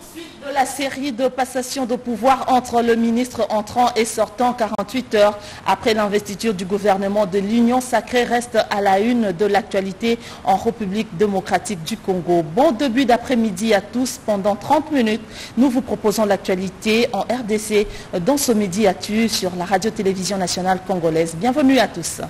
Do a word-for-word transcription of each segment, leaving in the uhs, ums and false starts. Poursuite de la série de passations de pouvoir entre le ministre entrant et sortant quarante-huit heures après l'investiture du gouvernement de l'Union sacrée reste à la une de l'actualité en République démocratique du Congo. Bon début d'après-midi à tous. Pendant trente minutes, nous vous proposons l'actualité en R D C dans ce midi à Tu sur la radio-télévision nationale congolaise. Bienvenue à tous.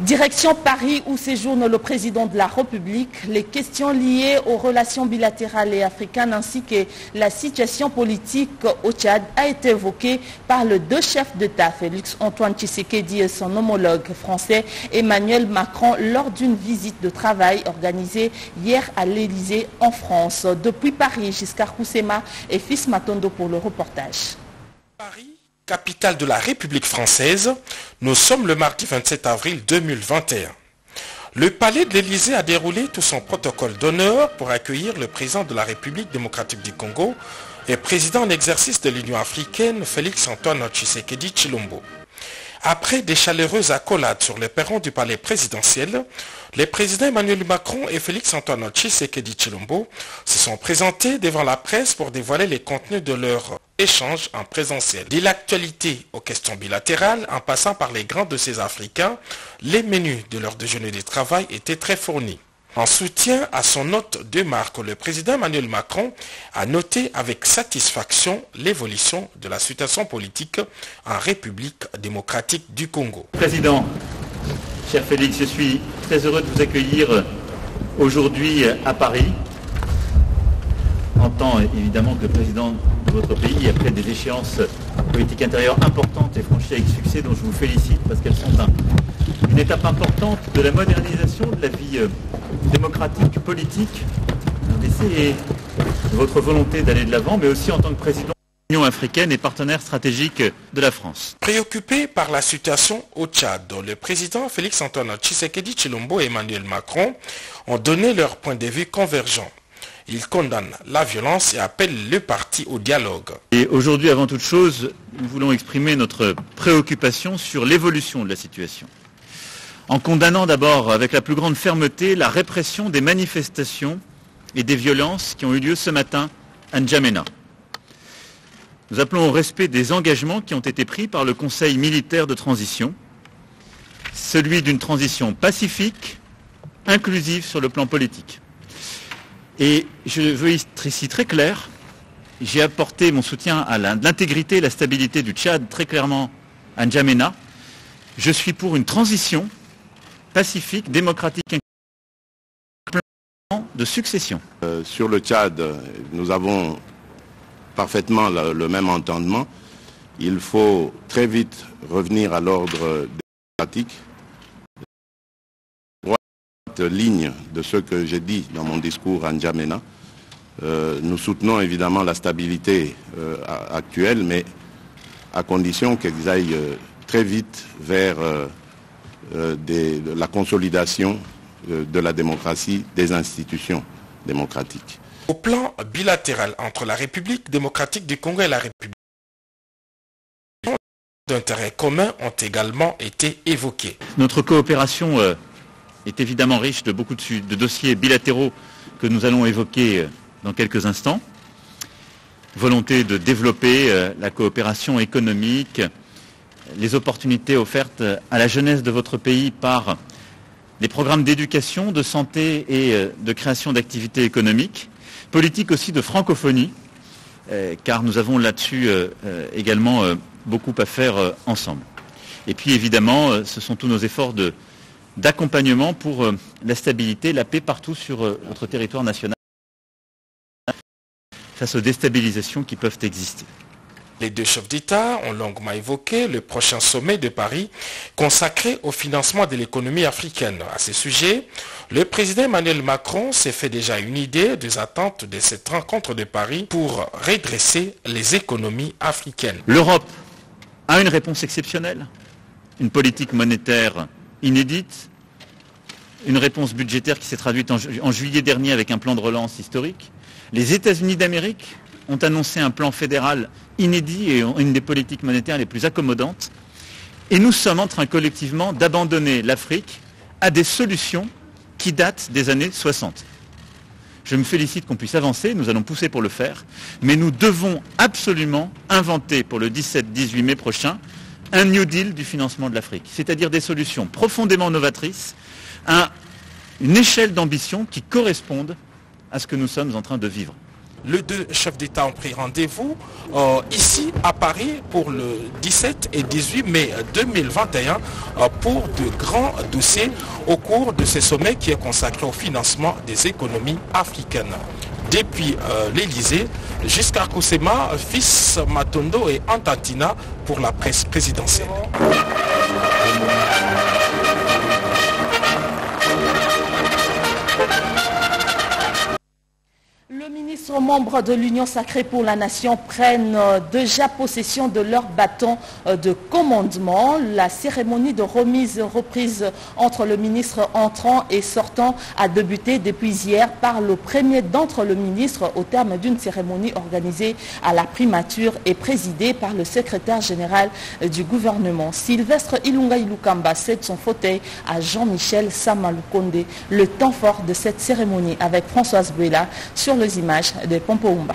Direction Paris où séjourne le président de la République, les questions liées aux relations bilatérales et africaines ainsi que la situation politique au Tchad a été évoquée par les deux chefs d'État, Félix-Antoine Tshisekedi et son homologue français Emmanuel Macron lors d'une visite de travail organisée hier à l'Élysée en France. Depuis Paris, Giscard Koussema et Fils Matondo pour le reportage. Paris, capitale de la République française, nous sommes le mardi vingt-sept avril deux mille vingt et un. Le palais de l'Élysée a déroulé tout son protocole d'honneur pour accueillir le président de la République démocratique du Congo et président en exercice de l'Union africaine, Félix-Antoine Tshisekedi Tshilombo. Après des chaleureuses accolades sur le perron du palais présidentiel, les présidents Emmanuel Macron et Félix-Antoine Tshisekedi Tshilombo se sont présentés devant la presse pour dévoiler les contenus de leur échange en présentiel. De l'actualité aux questions bilatérales, en passant par les grands dossiers africains, les menus de leur déjeuner de travail étaient très fournis. En soutien à son hôte de marque, le président Emmanuel Macron a noté avec satisfaction l'évolution de la situation politique en République démocratique du Congo. Président, cher Félix, je suis très heureux de vous accueillir aujourd'hui à Paris. En tant évidemment que le président de votre pays, après des échéances politiques intérieures importantes et franchies avec succès, dont je vous félicite parce qu'elles sont un, une étape importante de la modernisation de la vie euh, démocratique, politique, et votre volonté d'aller de l'avant, mais aussi en tant que président de l'Union africaine et partenaire stratégique de la France. Préoccupé par la situation au Tchad, le président Félix-Antoine Tshisekedi Tshilombo et Emmanuel Macron ont donné leur point de vue convergent. Il condamne la violence et appelle le parti au dialogue. Et aujourd'hui, avant toute chose, nous voulons exprimer notre préoccupation sur l'évolution de la situation. En condamnant d'abord avec la plus grande fermeté la répression des manifestations et des violences qui ont eu lieu ce matin à N'Djamena. Nous appelons au respect des engagements qui ont été pris par le Conseil militaire de transition, celui d'une transition pacifique, inclusive sur le plan politique. Et je veux être ici très clair, j'ai apporté mon soutien à l'intégrité et la stabilité du Tchad très clairement à N'Djamena. Je suis pour une transition pacifique, démocratique, de succession. Euh, sur le Tchad, nous avons parfaitement le, le même entendement. Il faut très vite revenir à l'ordre démocratique. Ligne de ce que j'ai dit dans mon discours à N'Djamena. Euh, nous soutenons évidemment la stabilité euh, actuelle, mais à condition qu'elles aillent euh, très vite vers euh, euh, des, de la consolidation euh, de la démocratie, des institutions démocratiques. Au plan bilatéral entre la République démocratique du Congo et la République d'intérêts communs ont également été évoqués. Notre coopération euh... est évidemment riche de beaucoup de, de dossiers bilatéraux que nous allons évoquer dans quelques instants. Volonté de développer la coopération économique, les opportunités offertes à la jeunesse de votre pays par les programmes d'éducation, de santé et de création d'activités économiques. Politique aussi de francophonie, car nous avons là-dessus également beaucoup à faire ensemble. Et puis évidemment, ce sont tous nos efforts de d'accompagnement pour euh, la stabilité, la paix partout sur euh, notre territoire national face aux déstabilisations qui peuvent exister. Les deux chefs d'État ont longuement évoqué le prochain sommet de Paris consacré au financement de l'économie africaine. À ce sujet, le président Emmanuel Macron s'est fait déjà une idée des attentes de cette rencontre de Paris pour redresser les économies africaines. L'Europe a une réponse exceptionnelle, une politique monétaire inédite, une réponse budgétaire qui s'est traduite en, ju en juillet dernier avec un plan de relance historique. Les États-Unis d'Amérique ont annoncé un plan fédéral inédit et une des politiques monétaires les plus accommodantes. Et nous sommes en train collectivement d'abandonner l'Afrique à des solutions qui datent des années soixante. Je me félicite qu'on puisse avancer, nous allons pousser pour le faire, mais nous devons absolument inventer pour le dix-sept dix-huit mai prochain un New Deal du financement de l'Afrique, c'est-à-dire des solutions profondément novatrices, à une échelle d'ambition qui corresponde à ce que nous sommes en train de vivre. Les deux chefs d'État ont pris rendez-vous euh, ici à Paris pour le dix-sept et dix-huit mai deux mille vingt et un euh, pour de grands dossiers au cours de ce sommet qui est consacré au financement des économies africaines. Depuis euh, l'Elysée, Giscard Koussema, Fils Matondo et Antatina pour la presse présidentielle. Le ministre membre de l'Union sacrée pour la nation prennent déjà possession de leur bâton de commandement. La cérémonie de remise reprise entre le ministre entrant et sortant a débuté depuis hier par le premier d'entre le ministre au terme d'une cérémonie organisée à la primature et présidée par le secrétaire général du gouvernement. Sylvestre Ilunga Ilunkamba cède son fauteuil à Jean-Michel Sama Lukonde. Le temps fort de cette cérémonie avec Françoise Buella sur le images de Pompoumba.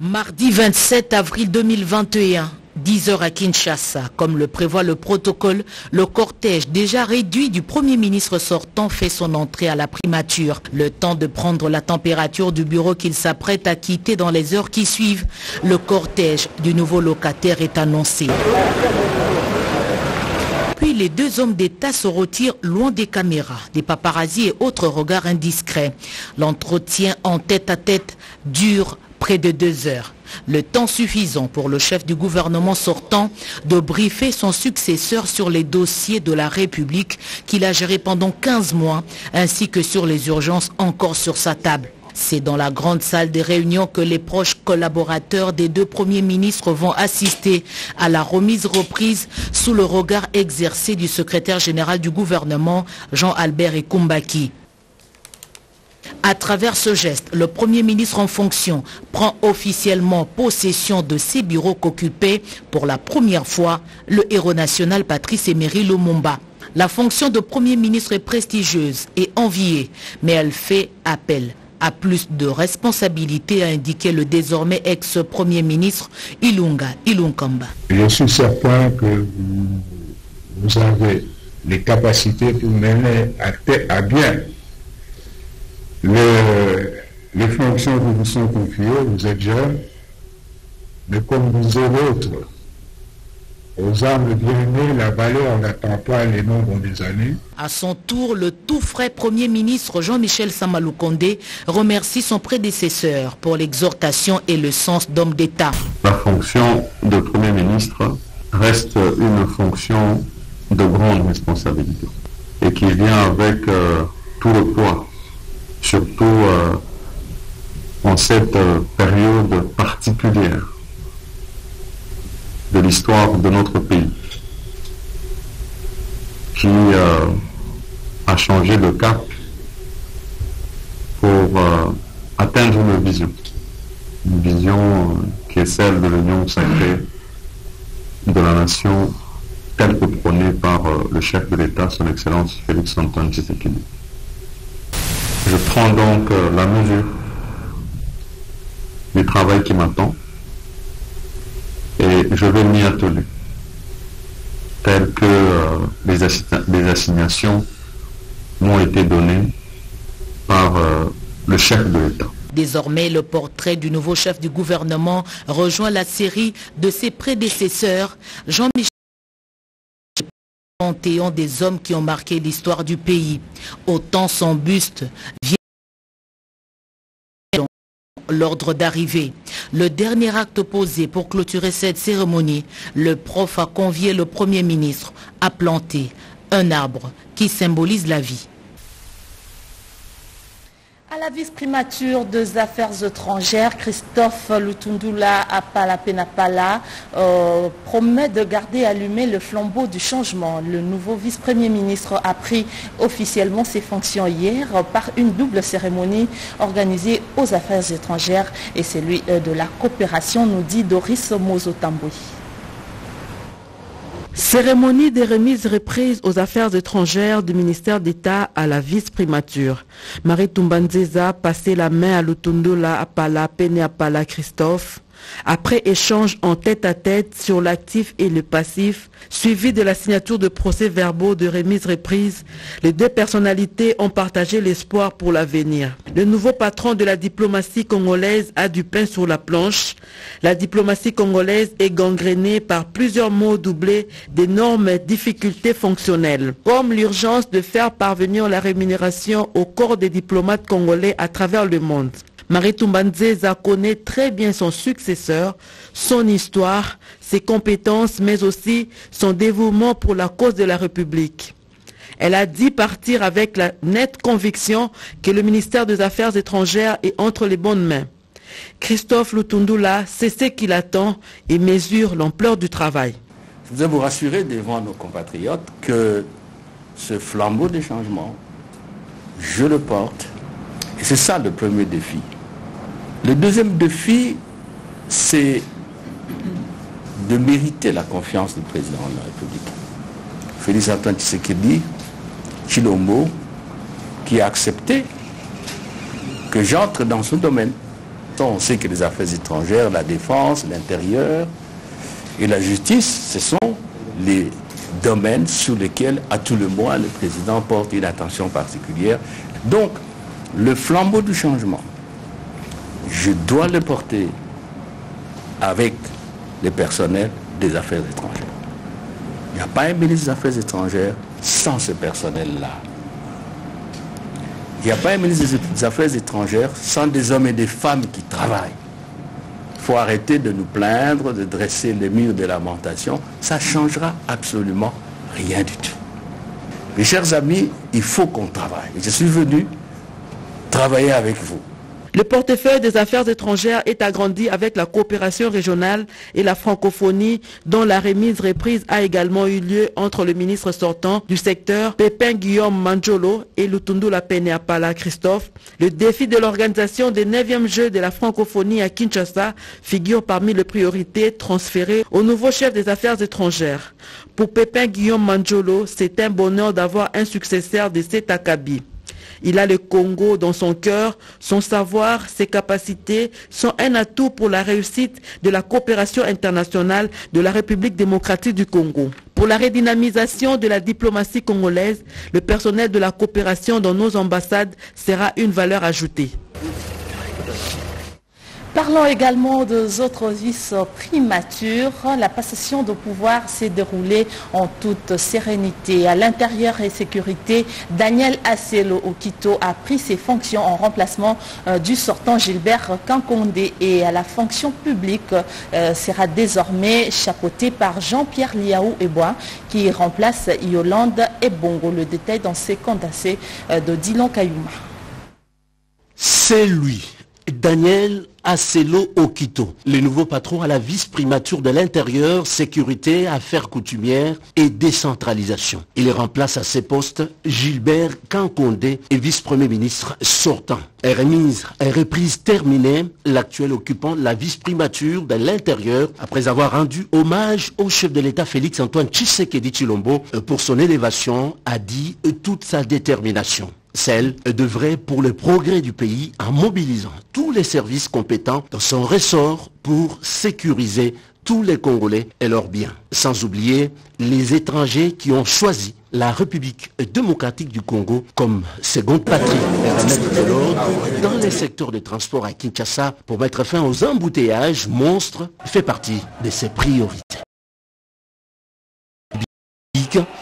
Mardi vingt-sept avril deux mille vingt et un, dix heures à Kinshasa. Comme le prévoit le protocole, le cortège déjà réduit du Premier ministre sortant fait son entrée à la primature. Le temps de prendre la température du bureau qu'il s'apprête à quitter dans les heures qui suivent, le cortège du nouveau locataire est annoncé. Puis les deux hommes d'État se retirent loin des caméras, des paparazzis et autres regards indiscrets. L'entretien en tête-à-tête dure près de deux heures. Le temps suffisant pour le chef du gouvernement sortant de briefer son successeur sur les dossiers de la République qu'il a gérés pendant quinze mois, ainsi que sur les urgences encore sur sa table. C'est dans la grande salle des réunions que les proches collaborateurs des deux premiers ministres vont assister à la remise reprise sous le regard exercé du secrétaire général du gouvernement, Jean-Albert Ekumbaki. À travers ce geste, le Premier ministre en fonction prend officiellement possession de ses bureaux qu'occupait pour la première fois le héros national Patrice Emery Lumumba. La fonction de Premier ministre est prestigieuse et enviée, mais elle fait appel à plus de responsabilité, a indiqué le désormais ex-premier ministre Ilunga Ilunkamba. Je suis certain que vous avez les capacités pour mener à, à bien le, les fonctions que vous sont confiées. Vous êtes jeune, mais comme disait l'autre, aux âmes bien-nées, la valeur n'attend pas les nombres des années. À son tour, le tout frais Premier ministre Jean-Michel Sama Lukonde remercie son prédécesseur pour l'exhortation et le sens d'homme d'État. La fonction de Premier ministre reste une fonction de grande responsabilité et qui vient avec euh, tout le poids, surtout euh, en cette euh, période particulière de l'histoire de notre pays, qui euh, a changé de cap pour euh, atteindre une vision, une vision qui est celle de l'union sacrée de la nation, telle que prônée par euh, le chef de l'État, son Excellence Félix-Antoine Tshisekedi. Je prends donc euh, la mesure du travail qui m'attend, et je vais m'y atteler, telles que euh, les, assi les assignations m'ont été données par euh, le chef de l'État. Désormais, le portrait du nouveau chef du gouvernement rejoint la série de ses prédécesseurs. Jean-Michel Panthéon des hommes qui ont marqué l'histoire du pays. Autant son buste vient l'ordre d'arrivée. Le dernier acte posé pour clôturer cette cérémonie, le prof a convié le Premier ministre à planter un arbre qui symbolise la vie. À la vice-primature des affaires étrangères, Christophe Lutundula Apala Pen'Apala euh, promet de garder allumé le flambeau du changement. Le nouveau vice-premier ministre a pris officiellement ses fonctions hier par une double cérémonie organisée aux affaires étrangères et celui de la coopération, nous dit Doris Mozo Tamboui. Cérémonie des remises reprises aux affaires étrangères du ministère d'État à la vice-primature. Marie Tumba Nzeza passait la main à Lutundula Apala Pen'Apala Christophe après échange en tête-à-tête -tête sur l'actif et le passif, suivi de la signature de procès-verbaux de remise-reprise, les deux personnalités ont partagé l'espoir pour l'avenir. Le nouveau patron de la diplomatie congolaise a du pain sur la planche. La diplomatie congolaise est gangrénée par plusieurs mots doublés d'énormes difficultés fonctionnelles, comme l'urgence de faire parvenir la rémunération au corps des diplomates congolais à travers le monde. Marie Tumba Nzeza connaît très bien son successeur, son histoire, ses compétences, mais aussi son dévouement pour la cause de la République. Elle a dit partir avec la nette conviction que le ministère des Affaires étrangères est entre les bonnes mains. Christophe Lutundula sait ce qu'il attend et mesure l'ampleur du travail. Je voudrais vous rassurer devant nos compatriotes que ce flambeau de changement, je le porte. Et c'est ça le premier défi. Le deuxième défi, c'est de mériter la confiance du président de la République. Félix-Antoine Tshisekedi Tshilombo, qui a accepté que j'entre dans ce domaine. On sait que les affaires étrangères, la défense, l'intérieur et la justice, ce sont les domaines sur lesquels, à tout le moins, le président porte une attention particulière. Donc, le flambeau du changement, je dois le porter avec les personnels des affaires étrangères. Il n'y a pas un ministre des Affaires étrangères sans ce personnel-là. Il n'y a pas un ministre des Affaires étrangères sans des hommes et des femmes qui travaillent. Il faut arrêter de nous plaindre, de dresser les murs de lamentation. Ça ne changera absolument rien du tout. Mes chers amis, il faut qu'on travaille. Je suis venu travailler avec vous. Le portefeuille des affaires étrangères est agrandi avec la coopération régionale et la francophonie, dont la remise-reprise a également eu lieu entre le ministre sortant du secteur, Pépin-Guillaume Manzolo, et Lutundula Pen'Apala Christophe. Le défi de l'organisation des neuvièmes Jeux de la francophonie à Kinshasa figure parmi les priorités transférées au nouveau chef des affaires étrangères. Pour Pépin-Guillaume Manzolo, c'est un bonheur d'avoir un successeur de cet acabit. Il a le Congo dans son cœur, son savoir, ses capacités sont un atout pour la réussite de la coopération internationale de la République démocratique du Congo. Pour la redynamisation de la diplomatie congolaise, le personnel de la coopération dans nos ambassades sera une valeur ajoutée. Parlons également des autres vice-primatures. La passation de pouvoir s'est déroulée en toute sérénité. À l'intérieur et sécurité, Daniel Asselo Okito a pris ses fonctions en remplacement euh, du sortant Gilbert Kankondé. Et à la fonction publique euh, sera désormais chapeautée par Jean-Pierre Lihau Ebua qui remplace Yolande Ebongo. Le détail dans ses comptes assez euh, de Dylan Kayuma. C'est lui, Daniel Asselo Okito, le nouveau patron à la vice-primature de l'intérieur, sécurité, affaires coutumières et décentralisation. Il remplace à ses postes Gilbert Kankondé, vice-premier ministre sortant. Remise et reprise terminée, l'actuel occupant la vice-primature de l'intérieur, après avoir rendu hommage au chef de l'État Félix-Antoine Tshisekedi Tshilombo pour son élévation, a dit toute sa détermination. Celle devrait pour le progrès du pays en mobilisant tous les services compétents dans son ressort pour sécuriser tous les Congolais et leurs biens. Sans oublier les étrangers qui ont choisi la République démocratique du Congo comme seconde patrie. Dans les secteurs de transport à Kinshasa pour mettre fin aux embouteillages monstres fait partie de ses priorités.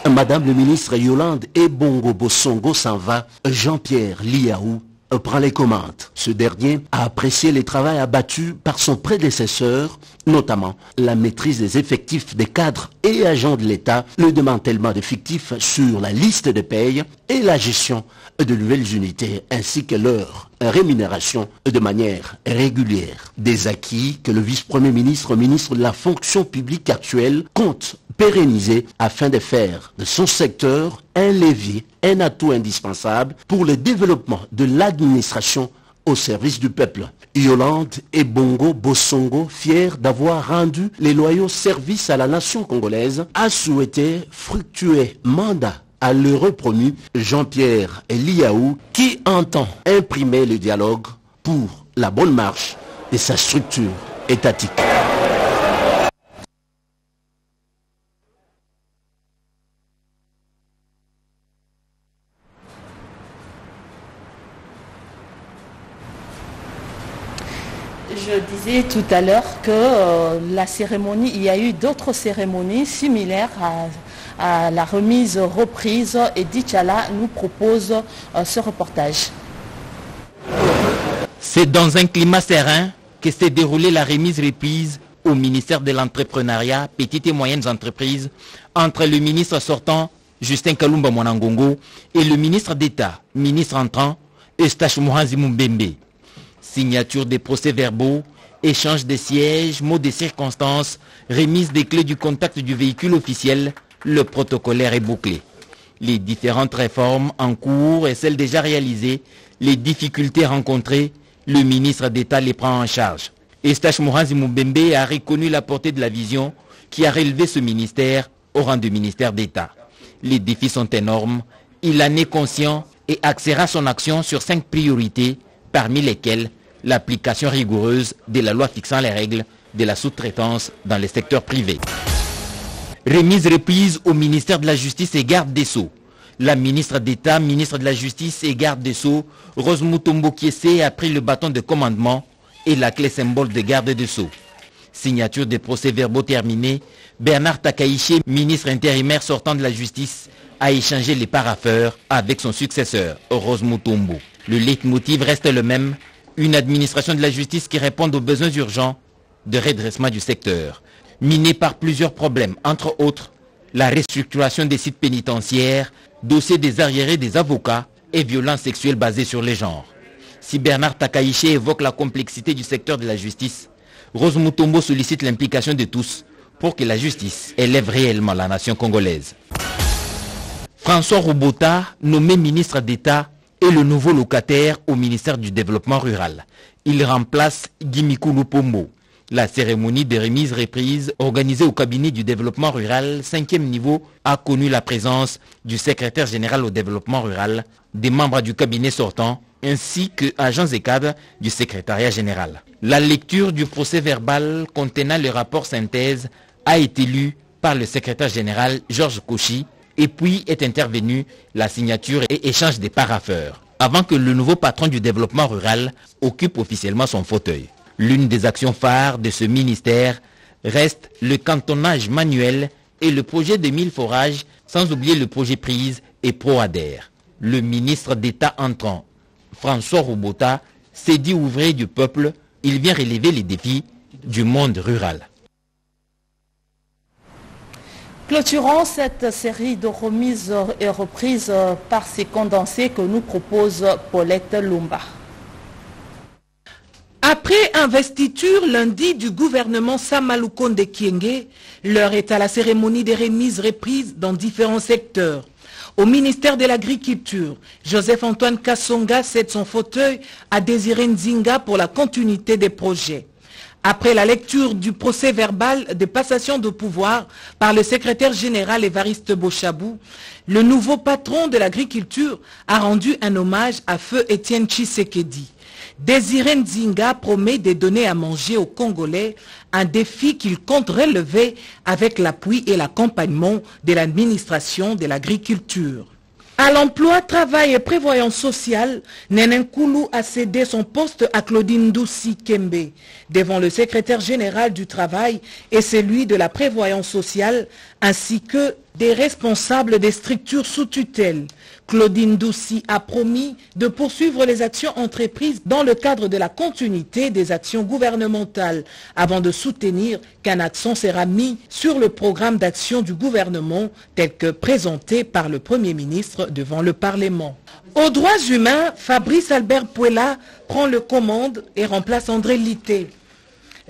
Madame le ministre Yolande Ebongo Bossongo s'en va, Jean-Pierre Lihau prend les commandes. Ce dernier a apprécié les travaux abattus par son prédécesseur, notamment la maîtrise des effectifs des cadres et agents de l'État, le démantèlement des fictifs sur la liste de paye et la gestion de nouvelles unités ainsi que leur rémunération de manière régulière. Des acquis que le vice-premier ministre, ministre de la fonction publique actuelle, compte pérenniser afin de faire de son secteur un levier, un atout indispensable pour le développement de l'administration au service du peuple. Yolande Ebongo Bossongo, fière d'avoir rendu les loyaux services à la nation congolaise, a souhaité fructuer mandat à l'heureux promu Jean-Pierre Lihau, qui entend imprimer le dialogue pour la bonne marche de sa structure étatique. Je disais tout à l'heure que euh, la cérémonie, il y a eu d'autres cérémonies similaires à, à la remise reprise et Dichala nous propose euh, ce reportage. C'est dans un climat serein que s'est déroulée la remise reprise au ministère de l'entrepreneuriat, petites et moyennes entreprises, entre le ministre sortant Justin Kalumba Monangongo et le ministre d'État, ministre entrant Eustache Muhanzi Mubembe. Signature des procès-verbaux, échange des sièges, mots des circonstances, remise des clés du contact du véhicule officiel, le protocolaire est bouclé. Les différentes réformes en cours et celles déjà réalisées, les difficultés rencontrées, le ministre d'État les prend en charge. Eustache Muhanzi Mubembe a reconnu la portée de la vision qui a relevé ce ministère au rang de ministère d'État. Les défis sont énormes, il en est conscient et axera son action sur cinq priorités, parmi lesquelles l'application rigoureuse de la loi fixant les règles de la sous-traitance dans les secteurs privés. Remise reprise au ministère de la Justice et garde des Sceaux. La ministre d'État, ministre de la Justice et garde des Sceaux, Rose Mutombo Kiesé a pris le bâton de commandement et la clé symbole de garde des Sceaux. Signature des procès-verbaux terminés, Bernard Takaishe, ministre intérimaire sortant de la Justice, a échangé les parapheurs avec son successeur, Rose Mutombo. Le leitmotiv reste le même, une administration de la justice qui répond aux besoins urgents de redressement du secteur. Minée par plusieurs problèmes, entre autres, la restructuration des sites pénitentiaires, dossier des arriérés des avocats et violences sexuelles basées sur les genres. Si Bernard Takaishe évoque la complexité du secteur de la justice, Rose Mutombo sollicite l'implication de tous pour que la justice élève réellement la nation congolaise. François Rubota, nommé ministre d'État, et le nouveau locataire au ministère du Développement Rural. Il remplace Gimikulu Pombo. La cérémonie de remise-reprise organisée au cabinet du Développement Rural, cinquième niveau, a connu la présence du secrétaire général au Développement Rural, des membres du cabinet sortant, ainsi que agents et cadres du secrétariat général. La lecture du procès verbal contenant le rapport synthèse a été lue par le secrétaire général Georges Cauchy, et puis est intervenue la signature et échange des parapheurs, avant que le nouveau patron du développement rural occupe officiellement son fauteuil. L'une des actions phares de ce ministère reste le cantonnage manuel et le projet des mille forages, sans oublier le projet prise et pro-A D E R. Le ministre d'État entrant, François Rubota, s'est dit ouvrier du peuple, il vient relever les défis du monde rural. Clôturons cette série de remises et reprises par ces condensés que nous propose Paulette Lumba. Après investiture lundi du gouvernement Sama Lukonde Kienge, l'heure est à la cérémonie des remises-reprises dans différents secteurs. Au ministère de l'Agriculture, Joseph-Antoine Kassonga cède son fauteuil à Désiré Nzinga pour la continuité des projets. Après la lecture du procès verbal de passation de pouvoir par le secrétaire général Évariste Bochabou, le nouveau patron de l'agriculture a rendu un hommage à feu Étienne Tshisekedi. Désiré Nzinga promet de donner à manger aux Congolais, un défi qu'il compte relever avec l'appui et l'accompagnement de l'administration de l'agriculture. À l'emploi, travail et prévoyance sociale, Nenenkoulou a cédé son poste à Claudine Doucy Kembe. Devant le secrétaire général du travail et celui de la prévoyance sociale, ainsi que des responsables des structures sous tutelle, Claudine Doucy a promis de poursuivre les actions entreprises dans le cadre de la continuité des actions gouvernementales, avant de soutenir qu'un accent sera mis sur le programme d'action du gouvernement tel que présenté par le Premier ministre devant le Parlement. Aux droits humains, Fabrice Albert Pouella prend le commande et remplace André Litté.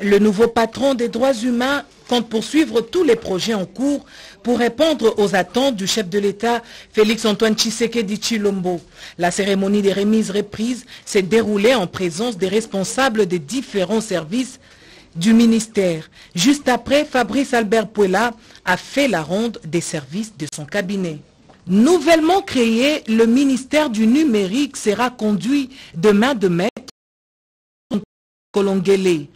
Le nouveau patron des droits humains compte poursuivre tous les projets en cours pour répondre aux attentes du chef de l'État, Félix-Antoine Tshisekedi Tshilombo. La cérémonie des remises reprises s'est déroulée en présence des responsables des différents services du ministère. Juste après, Fabrice Albert Pouella a fait la ronde des services de son cabinet. Nouvellement créé, le ministère du numérique sera conduit de main de maître.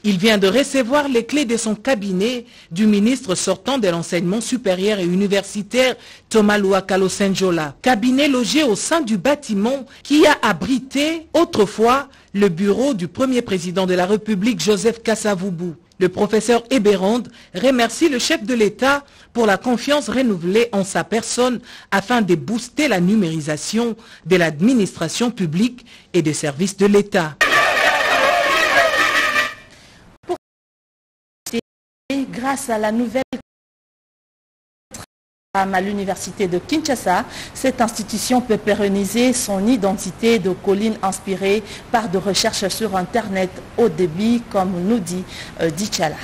Il vient de recevoir les clés de son cabinet du ministre sortant de l'enseignement supérieur et universitaire Thomas Louaka Losenjola, cabinet logé au sein du bâtiment qui a abrité autrefois le bureau du premier président de la République Joseph Kasavubu. Le professeur Eberand remercie le chef de l'État pour la confiance renouvelée en sa personne afin de booster la numérisation de l'administration publique et des services de l'État. Grâce à la nouvelle à l'université de Kinshasa, cette institution peut pérenniser son identité de colline inspirée par de recherches sur Internet haut débit, comme nous dit euh, Dichala.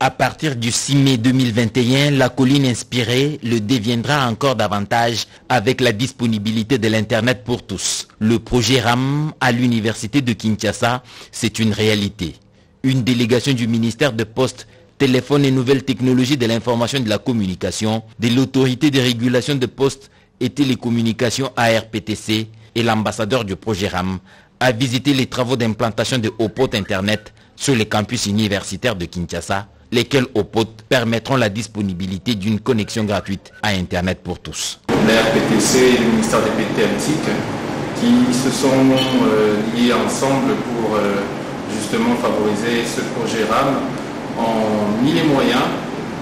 À partir du six mai deux mille vingt et un, la colline inspirée le deviendra encore davantage avec la disponibilité de l'Internet pour tous. Le projet RAM à l'université de Kinshasa, c'est une réalité. Une délégation du ministère de Poste, Téléphone et Nouvelles Technologies de l'Information et de la Communication, de l'Autorité de Régulation de Poste et Télécommunications A R P T C et l'ambassadeur du projet RAM a visité les travaux d'implantation de O P O T Internet sur les campus universitaires de Kinshasa, lesquels O P O T permettront la disponibilité d'une connexion gratuite à Internet pour tous. L'A R P T C et le ministère des P T M T I C qui se sont euh, liés ensemble pour... Euh, justement favoriser ce projet RAM en mille et moyens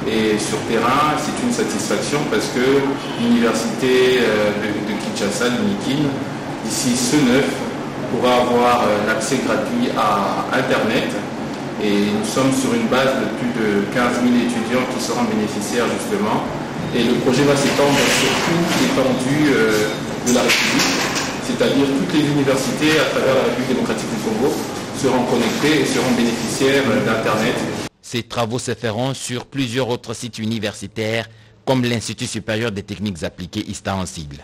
et sur terrain. C'est une satisfaction parce que l'université de Kinshasa, l'UNIKIN, d'ici ce neuf pourra avoir l'accès gratuit à Internet et nous sommes sur une base de plus de quinze mille étudiants qui seront bénéficiaires justement et le projet va s'étendre sur toute l'étendue de la République, c'est-à-dire toutes les universités à travers la République démocratique du Congo seront connectés et seront bénéficiaires d'Internet. Ces travaux se feront sur plusieurs autres sites universitaires comme l'Institut supérieur des techniques appliquées ISTA en sigle.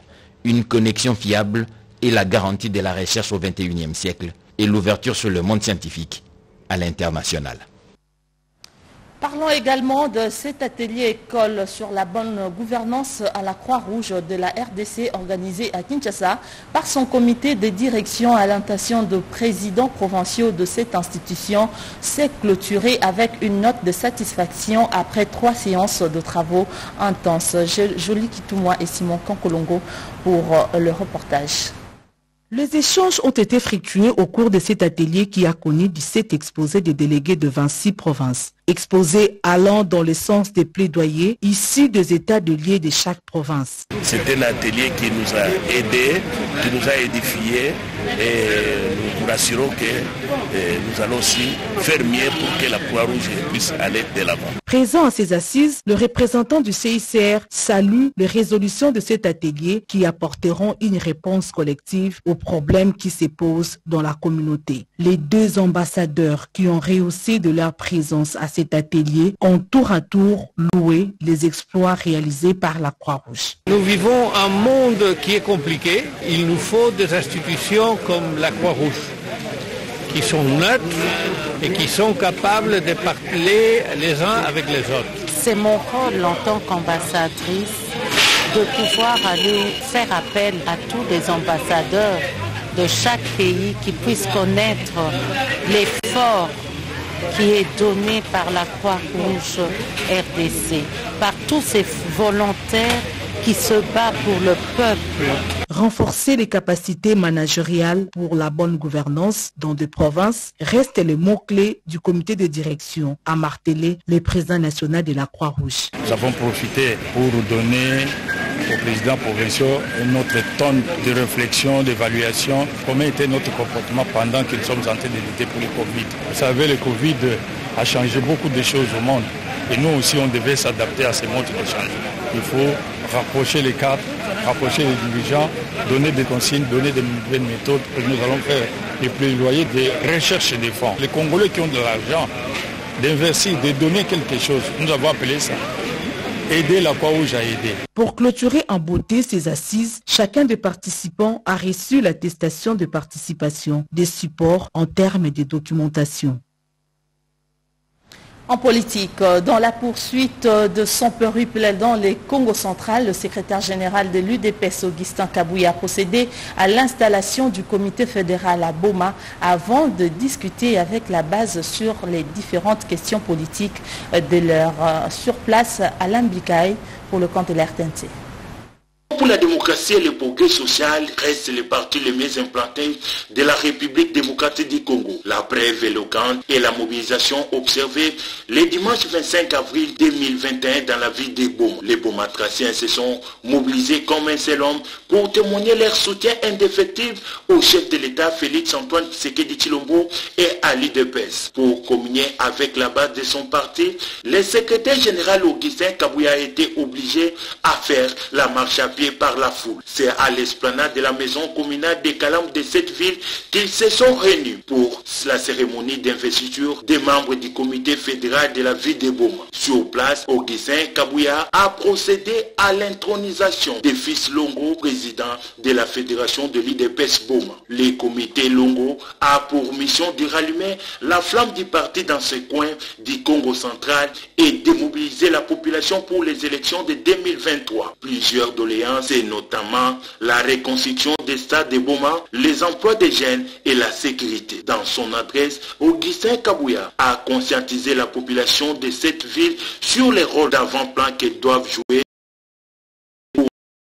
Une connexion fiable et la garantie de la recherche au vingt et unième siècle et l'ouverture sur le monde scientifique à l'international. Parlons également de cet atelier école sur la bonne gouvernance à la Croix-Rouge de la R D C organisé à Kinshasa par son comité de direction à l'intention de présidents provinciaux de cette institution s'est clôturé avec une note de satisfaction après trois séances de travaux intenses. Jolie Kitoumois et Simon Kankolongo pour le reportage. Les échanges ont été fructueux au cours de cet atelier qui a connu dix-sept exposés des délégués de vingt-six provinces. Exposés allant dans le sens des plaidoyers issus des états de lieux de chaque province. C'était l'atelier qui nous a aidés, qui nous a édifiés et nous vous assurons que nous allons aussi faire mieux pour que la Croix-Rouge puisse aller de l'avant. Présent à ces assises, le représentant du C I C R salue les résolutions de cet atelier qui apporteront une réponse collective aux problèmes qui se posent dans la communauté. Les deux ambassadeurs qui ont rehaussé de leur présence à cet atelier ont tour à tour loué les exploits réalisés par la Croix-Rouge. Nous vivons un monde qui est compliqué. Il nous faut des institutions comme la Croix-Rouge qui sont neutres et qui sont capables de parler les uns avec les autres. C'est mon rôle en tant qu'ambassadrice de pouvoir aller faire appel à tous les ambassadeurs de chaque pays qui puissent connaître l'effort qui est donné par la Croix-Rouge R D C, par tous ces volontaires qui se bat pour le peuple. Renforcer les capacités managériales pour la bonne gouvernance dans des provinces reste le mot-clé du comité de direction, a martelé le président national de la Croix-Rouge. Nous avons profité pour donner aux présidents provinciaux notre temps de réflexion, d'évaluation, comment était notre comportement pendant que nous sommes en train de lutter pour le Covid. Vous savez, le Covid a changé beaucoup de choses au monde et nous aussi on devait s'adapter à ces modes de changement. Il faut rapprocher les cadres rapprocher les dirigeants, donner des consignes, donner des nouvelles méthodes. Nous allons faire et plaidoyer des recherches des fonds. Les Congolais qui ont de l'argent, d'investir, de donner quelque chose, nous avons appelé ça. Aider la fois où j'ai aidé. Pour clôturer en beauté ces assises, chacun des participants a reçu l'attestation de participation, des supports en termes de documentation. En politique, dans la poursuite de son périple dans les Congo central, le secrétaire général de l'U D P S, Augustin Kabuya, a procédé à l'installation du comité fédéral à Boma avant de discuter avec la base sur les différentes questions politiques de leur sur place à Lambikay pour le compte de l'R T N C. Pour la démocratie et le progrès social restent les partis les mieux implantés de la République démocratique du Congo. La brève éloquente et la mobilisation observée le dimanche vingt-cinq avril deux mille vingt et un dans la ville de Boma. Les Bomatraciens se sont mobilisés comme un seul homme pour témoigner leur soutien indéfectible au chef de l'État Félix-Antoine Tshisekedi Tshilombo et à l'U D P S. Pour communier avec la base de son parti, le secrétaire général Augustin Kabuya a été obligé à faire la marche à par la foule. C'est à l'esplanade de la maison communale des Calam de cette ville qu'ils se sont réunis pour la cérémonie d'investiture des membres du comité fédéral de la ville de Boma. Sur place, Augustin Kabuya a procédé à l'intronisation des fils Longo, président de la fédération de l'U D P S Boma. Le comité Longo a pour mission de rallumer la flamme du parti dans ce coin du Congo central et de mobiliser la population pour les élections de deux mille vingt-trois. Plusieurs doléances et notamment la reconstruction des stades de Boma, les emplois des jeunes et la sécurité. Dans son adresse, Augustin Kabuya a conscientisé la population de cette ville sur les rôles d'avant-plan qu'elles doivent jouer pour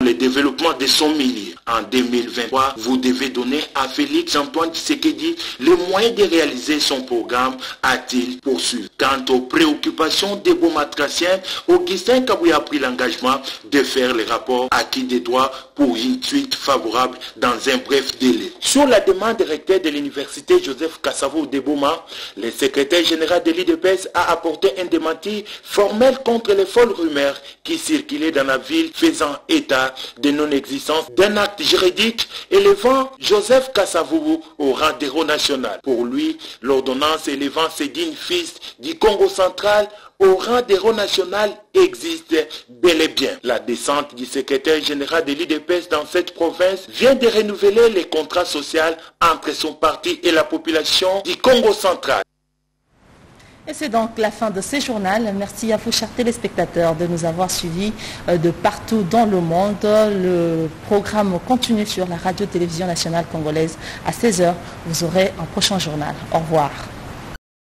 le développement de son milieu. En deux mille vingt-trois, vous devez donner à Félix-Antoine Tshisekedi les moyens de réaliser son programme, a-t-il poursuivi. Quant aux préoccupations des Bomatraciens, Augustin Kabuya a pris l'engagement de faire les rapports acquis des droits pour une suite favorable dans un bref délai. Sur la demande du recteur de l'université Joseph Kasavubu de Boma, le secrétaire général de l'U D P S a apporté un démenti formel contre les folles rumeurs qui circulaient dans la ville faisant état de non-existence d'un acte juridique élevant Joseph Kasavubu au rang d'héros national. Pour lui, l'ordonnance élevant ses dignes fils du Congo central au rang d'héros national existe bel et bien. La descente du secrétaire général de l'U D P S dans cette province vient de renouveler les contrats sociaux entre son parti et la population du Congo central. Et c'est donc la fin de ce journal. Merci à vous, chers téléspectateurs, de nous avoir suivis de partout dans le monde. Le programme continue sur la radio-télévision nationale congolaise. À seize heures, vous aurez un prochain journal. Au revoir.